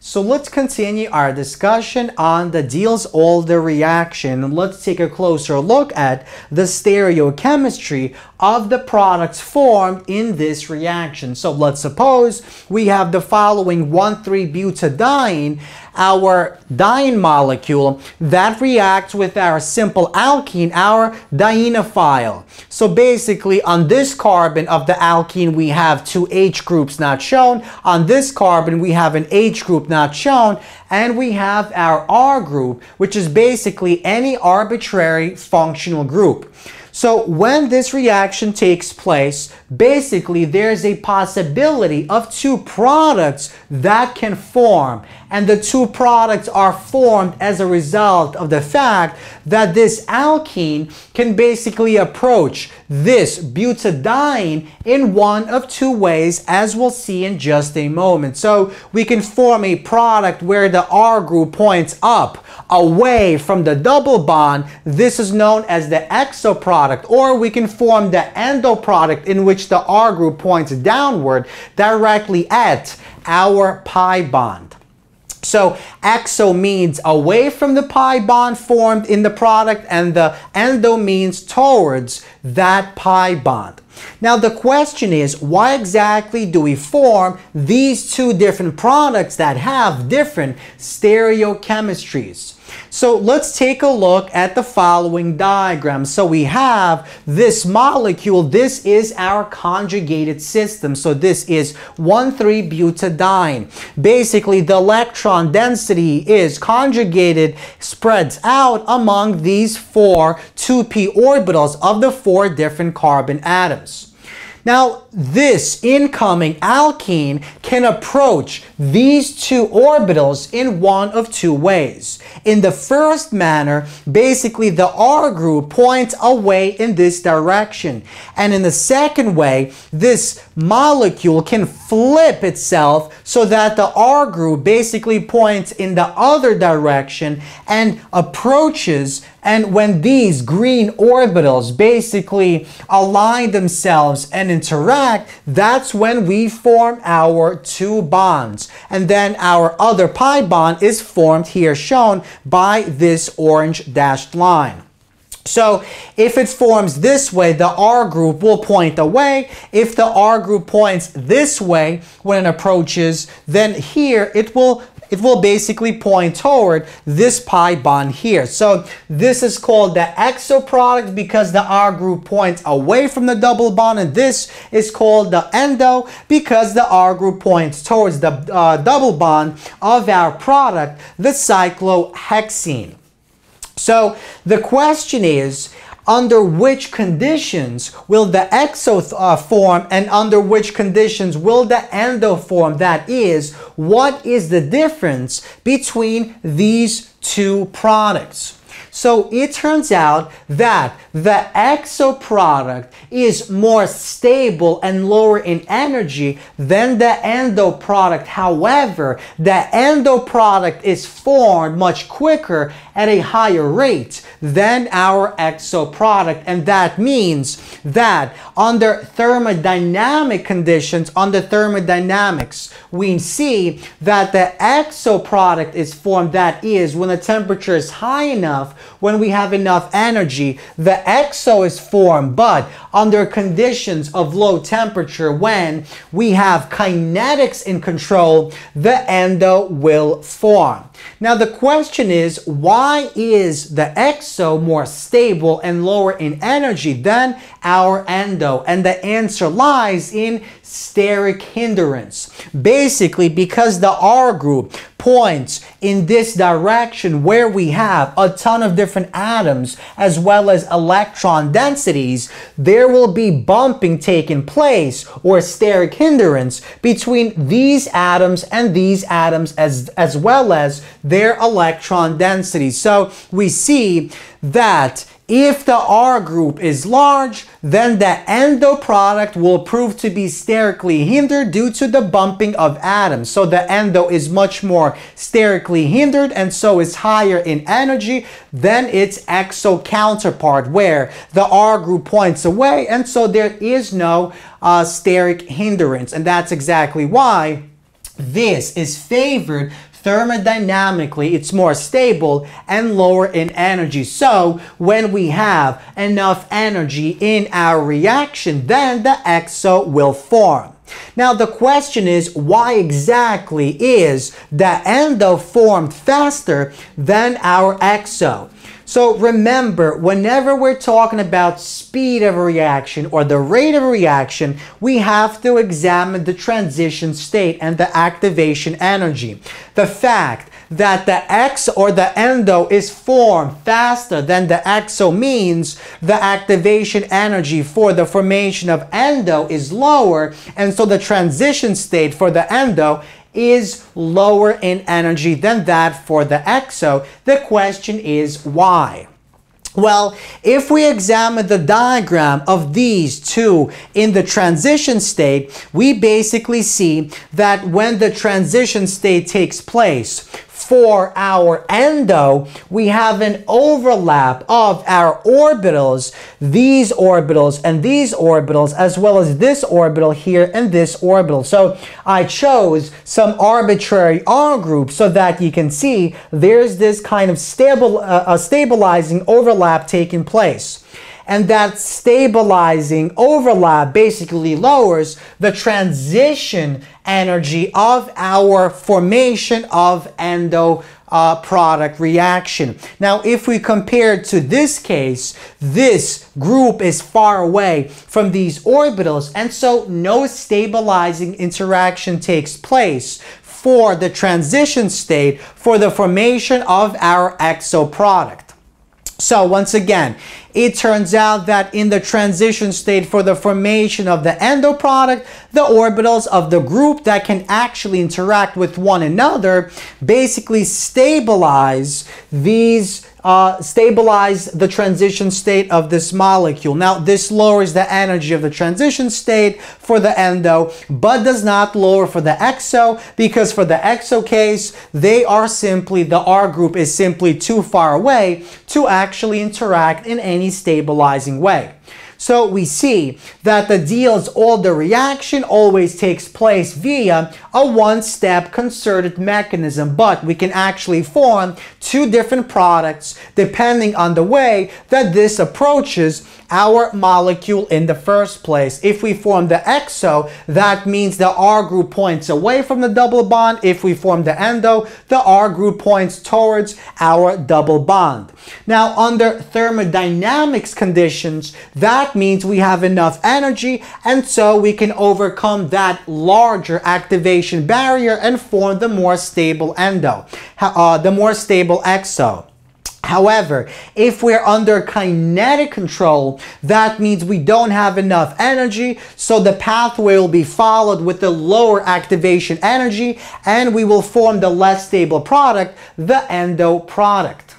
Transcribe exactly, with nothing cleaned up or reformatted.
So let's continue our discussion on the Diels-Alder reaction, and let's take a closer look at the stereochemistry of the products formed in this reaction. So let's suppose we have the following one three butadiene, our diene molecule, that reacts with our simple alkene, our dienophile. So basically on this carbon of the alkene we have two H groups not shown, on this carbon we have an H group not shown, and we have our R group, which is basically any arbitrary functional group. So when this reaction takes place, basically there's a possibility of two products that can form. And the two products are formed as a result of the fact that this alkene can basically approach this butadiene in one of two ways, as we'll see in just a moment. So we can form a product where the R group points up away from the double bond. This is known as the exo product. Or we can form the endo product in which the R group points downward directly at our pi bond. So exo means away from the pi bond formed in the product, and the endo means towards that pi bond. Now the question is, why exactly do we form these two different products that have different stereochemistries? So let's take a look at the following diagram. So we have this molecule. This is our conjugated system. So this is one three butadiene. Basically the electron density is conjugated, spreads out among these four two p orbitals of the four different carbon atoms. Now, this incoming alkene can approach these two orbitals in one of two ways. In the first manner, basically the R group points away in this direction. And in the second way, this molecule can flip itself so that the R group basically points in the other direction and approaches. And when these green orbitals basically align themselves and interact, that's when we form our two bonds. And then our other pi bond is formed here, shown by this orange dashed line. So if it forms this way, the R group will point away. If the R group points this way when it approaches, then here it will It will basically point toward this pi bond here. So this is called the exo product because the R group points away from the double bond, and this is called the endo because the R group points towards the uh, double bond of our product, the cyclohexene. So the question is, under which conditions will the exo uh, form and under which conditions will the endo form? That is, what is the difference between these two products? So it turns out that the exo product is more stable and lower in energy than the endo product. However, the endo product is formed much quicker at a higher rate than our exo product. And that means that under thermodynamic conditions, under thermodynamics, we see that the exo product is formed, that is, when the temperature is high enough, when we have enough energy, the exo is formed, but under conditions of low temperature, when we have kinetics in control, the endo will form. Now the question is, why is the exo more stable and lower in energy than our endo? And the answer lies in steric hindrance. Basically, because the R group points in this direction where we have a ton of different atoms as well as electron densities, there will be bumping taking place, or steric hindrance, between these atoms and these atoms as, as well as their electron density. So we see that if the R group is large, then the endo product will prove to be sterically hindered due to the bumping of atoms. So the endo is much more sterically hindered and so is higher in energy than its exo counterpart, where the R group points away, and so there is no uh, steric hindrance. And that's exactly why This is favored thermodynamically, it's more stable and lower in energy. So when we have enough energy in our reaction, then the exo will form. Now the question is, why exactly is the endo formed faster than our exo? So remember, whenever we're talking about speed of a reaction or the rate of a reaction, we have to examine the transition state and the activation energy. The fact that the X or the endo is formed faster than the exo means the activation energy for the formation of endo is lower, and so the transition state for the endo is lower in energy than that for the exo. The question is why? Well, if we examine the diagram of these two in the transition state, we basically see that when the transition state takes place, for our endo, we have an overlap of our orbitals, these orbitals and these orbitals, as well as this orbital here and this orbital. So I chose some arbitrary R group so that you can see there's this kind of stable, uh, a stabilizing overlap taking place. And that stabilizing overlap basically lowers the transition energy of our formation of endo uh, product reaction. Now, if we compare to this case, this group is far away from these orbitals, and so no stabilizing interaction takes place for the transition state for the formation of our exo product. So once again, it turns out that in the transition state for the formation of the endo product, the orbitals of the group that can actually interact with one another basically stabilize these Uh, stabilize the transition state of this molecule. Now, this lowers the energy of the transition state for the endo, but does not lower for the exo, because for the exo case, they are simply, the R group is simply too far away to actually interact in any stabilizing way. So we see that the Diels-Alder reaction always takes place via a one-step concerted mechanism, but we can actually form two different products depending on the way that this approaches our molecule in the first place. If we form the exo, that means the R group points away from the double bond. If we form the endo, the R group points towards our double bond. Now, under thermodynamics conditions, that means we have enough energy, and so we can overcome that larger activation barrier and form the more stable endo, uh, the more stable exo. However, if we're under kinetic control, that means we don't have enough energy, so the pathway will be followed with the lower activation energy, and we will form the less stable product, the endo product.